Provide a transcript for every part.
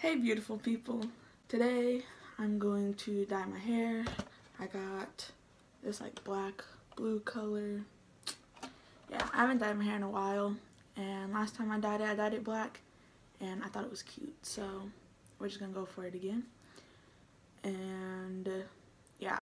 Hey beautiful people, today I'm going to dye my hair. I got this like black blue color. Yeah, I haven't dyed my hair in a while, and last time I dyed it black and I thought it was cute, so we're just gonna go for it again. And yeah.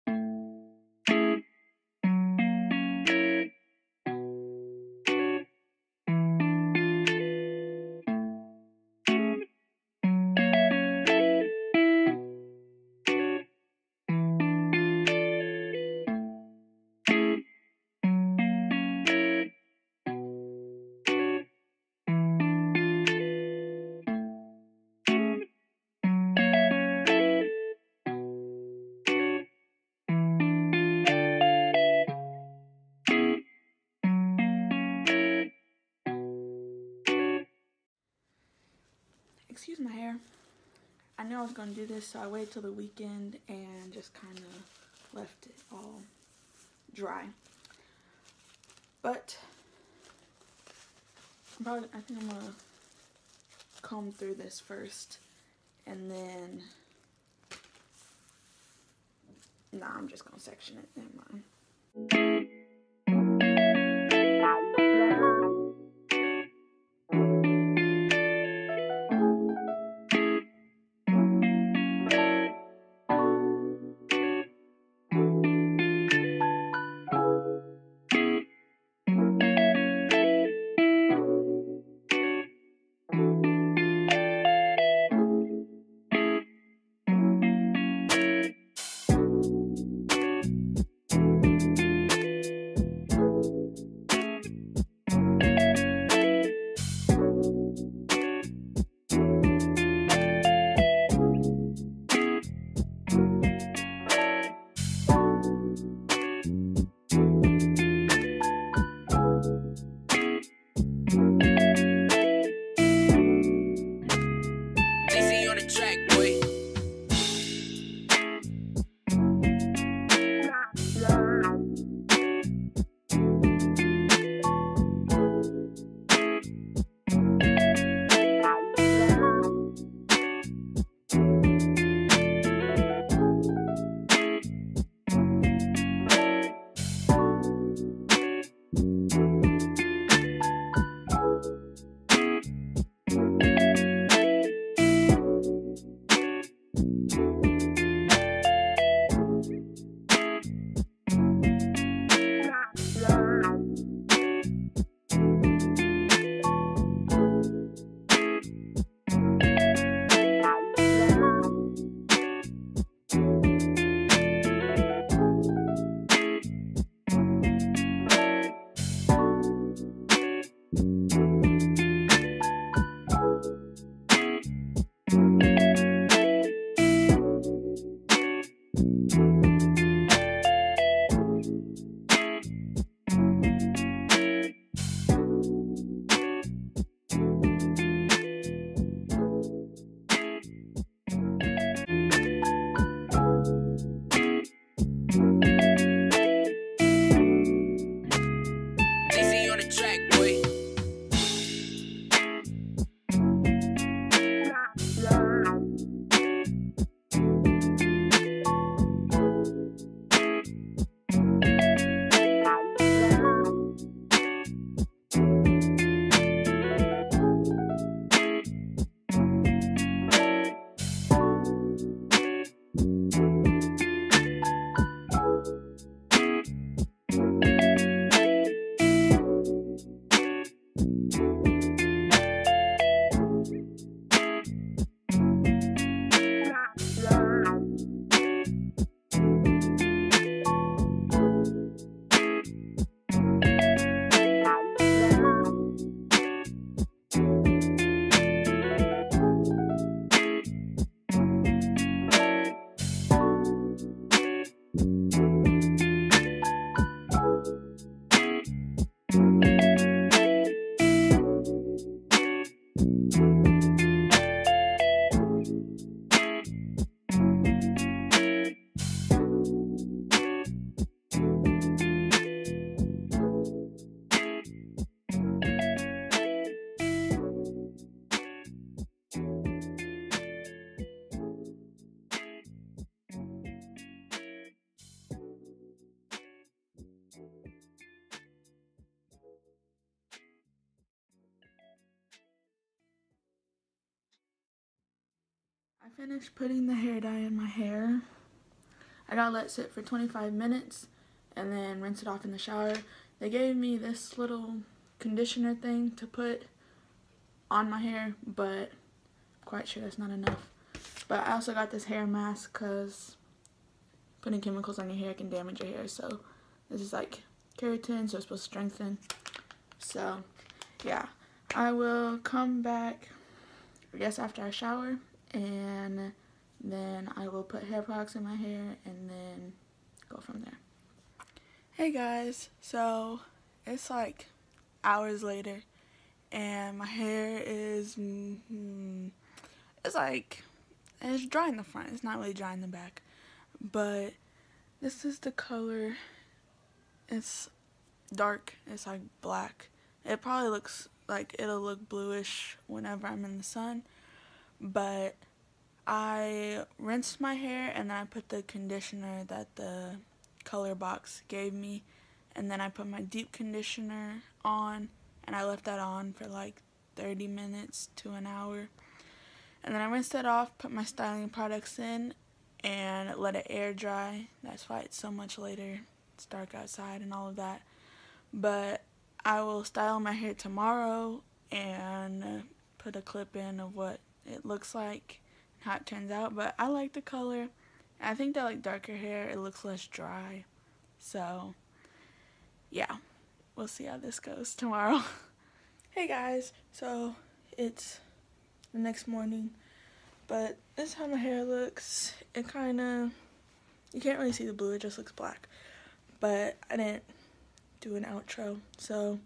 Excuse my hair. I knew I was going to do this, so I waited till the weekend and just kind of left it all dry. But I think I'm going to comb through this first, and then I'm just going to section it. Never mind. finished putting the hair dye in my hair. I gotta let it sit for 25 minutes and then rinse it off in the shower. They gave me this little conditioner thing to put on my hair, but I'm quite sure that's not enough. But I also got this hair mask because putting chemicals on your hair can damage your hair. So this is like keratin, so it's supposed to strengthen. So yeah, I will come back, I guess, after I shower, and then I will put hair products in my hair and then go from there. Hey guys, so it's like hours later and my hair is it's dry in the front, it's not really dry in the back, but this is the color. It's dark, it's like black. It probably looks like it'll look bluish whenever I'm in the sun, but I rinsed my hair and then I put the conditioner that the color box gave me, and then I put my deep conditioner on and I left that on for like 30 minutes to an hour, and then I rinsed that off, put my styling products in, and let it air dry. That's why it's so much later, it's dark outside and all of that. But I will style my hair tomorrow and put a clip in of what it looks like and how it turns out. But I like the color. I think that, like, darker hair, it looks less dry. So yeah, we'll see how this goes tomorrow. Hey guys, so it's the next morning, but this is how my hair looks. It kind of, you can't really see the blue, it just looks black. But I didn't do an outro, so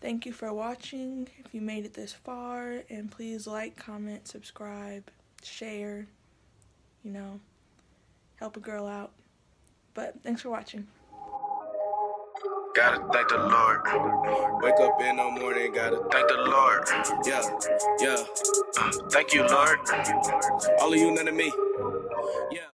thank you for watching if you made it this far, and please like, comment, subscribe, share, you know, help a girl out. But thanks for watching. Gotta thank the Lord. Wake up in the morning, gotta thank the Lord. Yeah, yeah. Thank you, Lord. All of you, none of me. Yeah.